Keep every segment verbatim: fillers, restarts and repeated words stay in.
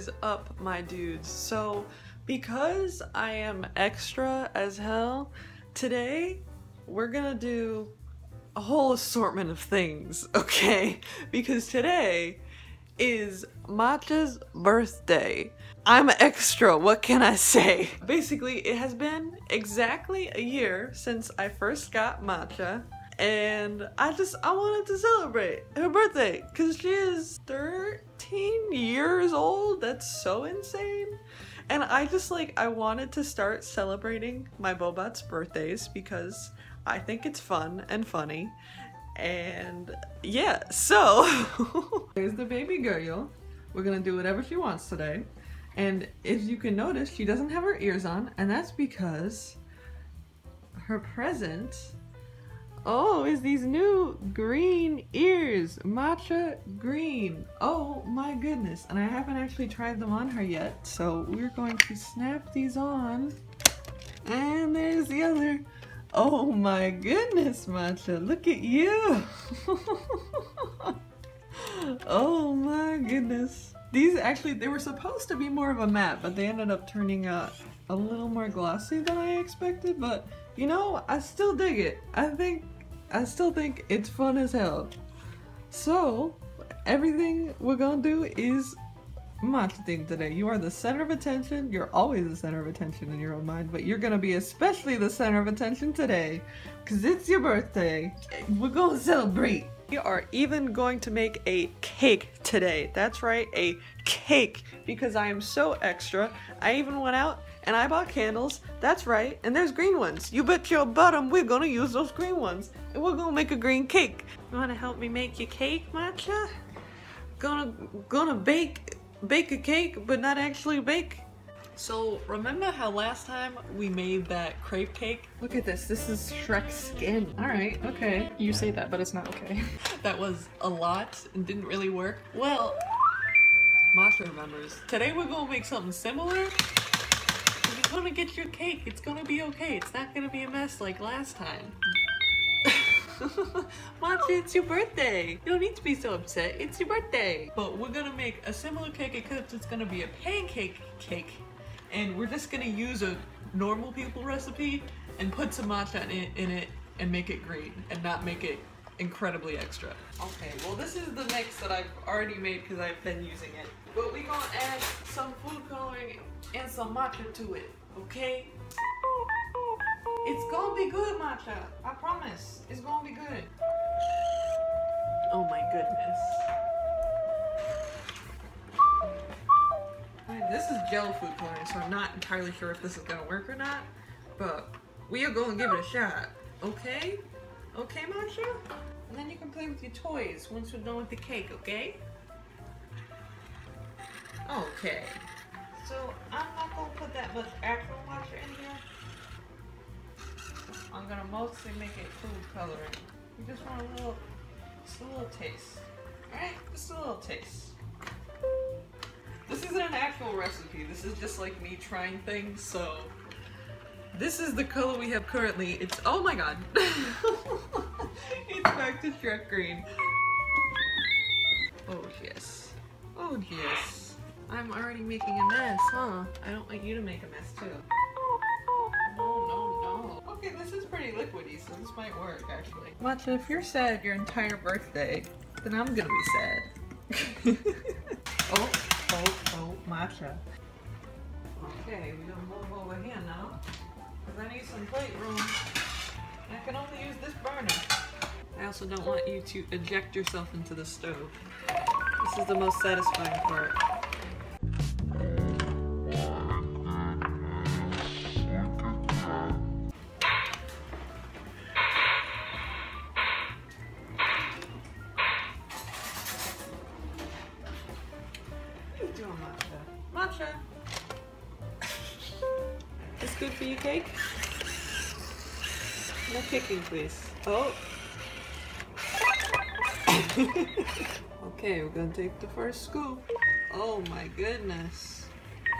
is up, my dudes. So because I am extra as hell, today we're gonna do a whole assortment of things, okay? Because today is Matcha's birthday. I'm extra, what can I say? Basically, it has been exactly a year since I first got Matcha, and I just, I wanted to celebrate her birthday because she is thirteen years old. That's so insane. And I just like, I wanted to start celebrating my Bobot's birthdays because I think it's fun and funny. And yeah, so here's the baby girl. We're gonna do whatever she wants today. And if you can notice, she doesn't have her ears on, and that's because her present, oh, is these new green ears, Matcha green. Oh my goodness, and I haven't actually tried them on her yet, so we're going to snap these on. And there's the other. Oh my goodness, Matcha, look at you. Oh my goodness. These actually, they were supposed to be more of a matte, but they ended up turning out a little more glossy than I expected, but you know, I still dig it. I think, I still think it's fun as hell. So, everything we're gonna do is Matcha theme today. You are the center of attention. You're always the center of attention in your own mind, but you're gonna be especially the center of attention today, cause it's your birthday. We're gonna celebrate. We are even going to make a cake today. That's right, a cake, because I am so extra. I even went out and I bought candles. That's right, and there's green ones. You bet your bottom we're gonna use those green ones, and we're gonna make a green cake. You wanna help me make your cake, Matcha? Gonna gonna bake bake a cake, but not actually bake. So remember how last time we made that crepe cake? Look at this, this is Shrek's skin. All right, okay. You say that, but it's not okay. That was a lot and didn't really work. Well, Matcha remembers. Today we're gonna make something similar. You're gonna get your cake, it's gonna be okay. It's not gonna be a mess like last time. Matcha, it's your birthday. You don't need to be so upset, it's your birthday. But we're gonna make a similar cake except it's gonna be a pancake cake. And we're just gonna use a normal people recipe and put some matcha in it, in it and make it green and not make it incredibly extra. Okay, well this is the mix that I've already made because I've been using it. But we're gonna add some food coloring and some matcha to it, okay? It's gonna be good, Matcha. I promise. It's gonna be good. Oh my goodness. This is gel food coloring, so I'm not entirely sure if this is gonna work or not, but we are gonna give it a shot, okay? Okay, Matcha? And then you can play with your toys once we're done with the cake, okay? Okay. So, I'm not gonna put that much actual matcha in here. I'm gonna mostly make it food coloring. You just want a little, just a little taste. Alright? Just a little taste. This isn't an actual recipe, this is just like me trying things, so... This is the color we have currently, it's- oh my god! It's back to Shrek green. Oh yes. Oh yes. I'm already making a mess, huh? I don't want you to make a mess too. No, no, no. Okay, this is pretty liquidy, so this might work actually. Matcha, if you're sad your entire birthday, then I'm gonna be sad. Oh. Oh, oh, Matcha. Okay, we're gonna move over here now, because I need some plate room. And I can only use this burner. I also don't want you to eject yourself into the stove. This is the most satisfying part. Matcha! This good for you, cake? No kicking, please. Oh! Okay, we're gonna take the first scoop. Oh my goodness.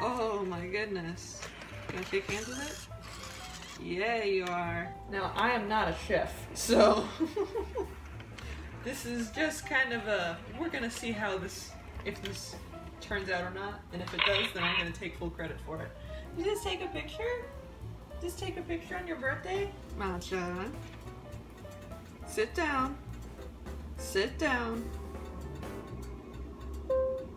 Oh my goodness. Gonna shake hands with it? Yeah, you are. Now, I am not a chef, so... This is just kind of a... We're gonna see how this... If this turns out or not, and if it does, then I'm gonna take full credit for it. You just take a picture? Just take a picture on your birthday? Matcha. Sit down. Sit down.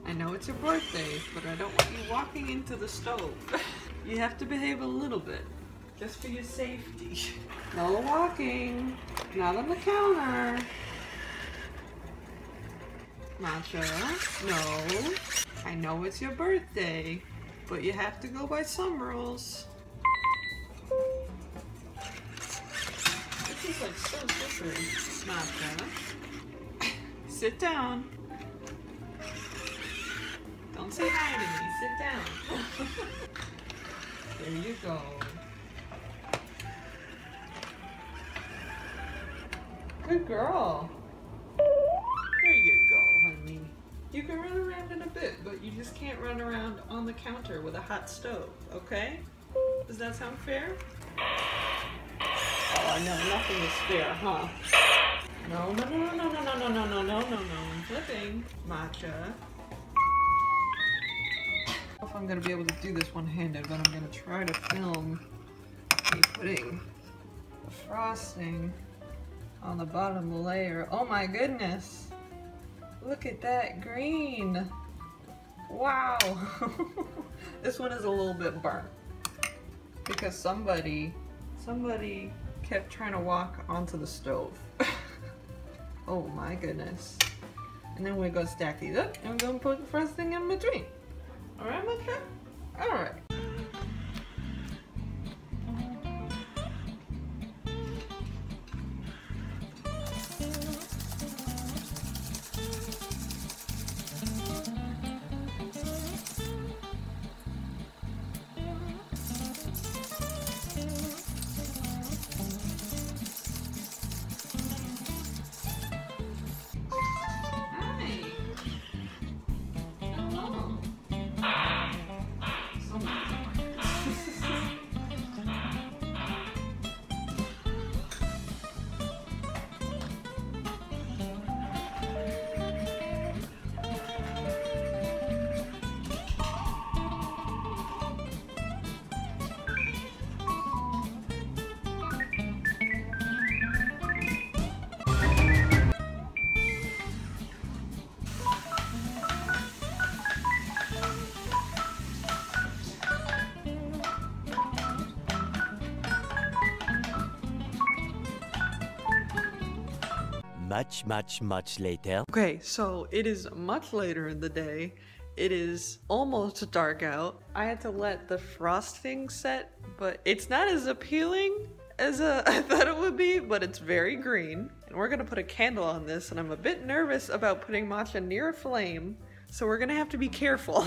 I know it's your birthday, but I don't want you walking into the stove. You have to behave a little bit. Just for your safety. No walking. Not on the counter. Matcha, no. I know it's your birthday, but you have to go by some rules. This is like so slippery. Matcha. Sit down. Don't say hi to me. Sit down. There you go. Good girl. There you go, honey. You can run around in a bit, but you just can't run around on the counter with a hot stove, okay? Does that sound fair? Oh, no, nothing is fair, huh? No, no, no, no, no, no, no, no, no, no, no, no. I'm flipping. Matcha. I don't know if I'm going to be able to do this one-handed, but I'm going to try to film me putting the frosting on the bottom layer. Oh my goodness! Look at that green! Wow! This one is a little bit burnt because somebody somebody kept trying to walk onto the stove. Oh my goodness. And then we're gonna stack these up and we're gonna put the frosting in between. Alright, Matcha? Alright. Much, much, much later. Okay, so it is much later in the day. It is almost dark out. I had to let the frosting set, but it's not as appealing as uh, I thought it would be, but it's very green. And we're gonna put a candle on this, and I'm a bit nervous about putting Matcha near a flame, so we're gonna have to be careful.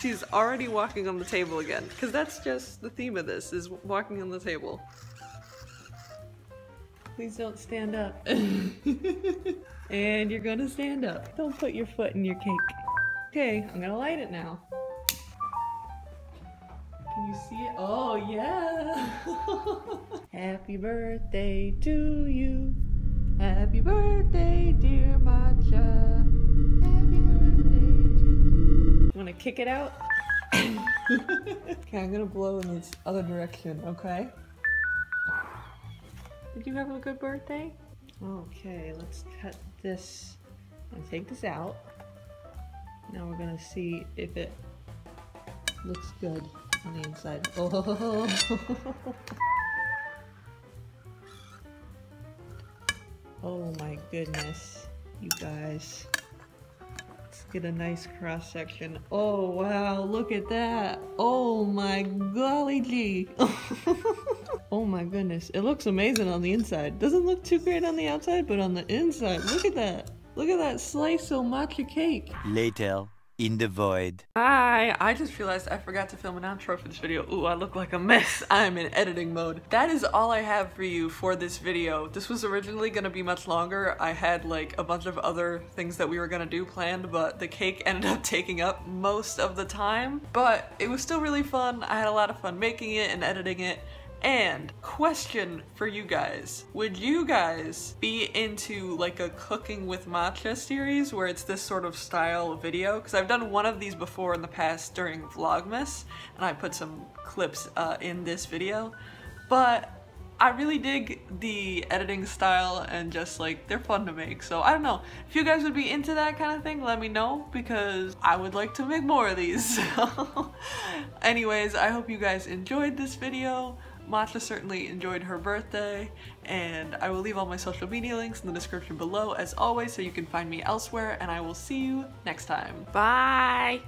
She's already walking on the table again, because that's just the theme of this, is walking on the table. Please don't stand up. And you're gonna stand up. Don't put your foot in your cake. Okay, I'm gonna light it now. Can you see it? Oh, yeah. Happy birthday to you. Happy birthday, dear Matcha. Happy birthday to you. Wanna kick it out? Okay, I'm gonna blow in this other direction, okay? Did you have a good birthday? Okay, let's cut this and take this out. Now we're gonna see if it looks good on the inside. Oh! Oh my goodness, you guys. Let's get a nice cross section. Oh wow, look at that. Oh my golly gee. Oh my goodness, it looks amazing on the inside. Doesn't look too great on the outside, but on the inside, look at that. Look at that slice of matcha cake. Later, in the void. Hi, I just realized I forgot to film an outro for this video. Ooh, I look like a mess. I'm in editing mode. That is all I have for you for this video. This was originally gonna be much longer. I had like a bunch of other things that we were gonna do planned, but the cake ended up taking up most of the time. But it was still really fun. I had a lot of fun making it and editing it. And question for you guys. Would you guys be into like a cooking with matcha series where it's this sort of style video? Because I've done one of these before in the past during Vlogmas, and I put some clips uh, in this video. But I really dig the editing style, and just like they're fun to make. So I don't know if you guys would be into that kind of thing. Let me know, because I would like to make more of these. So anyways, I hope you guys enjoyed this video. Matcha certainly enjoyed her birthday, and I will leave all my social media links in the description below as always, so you can find me elsewhere, and I will see you next time. Bye.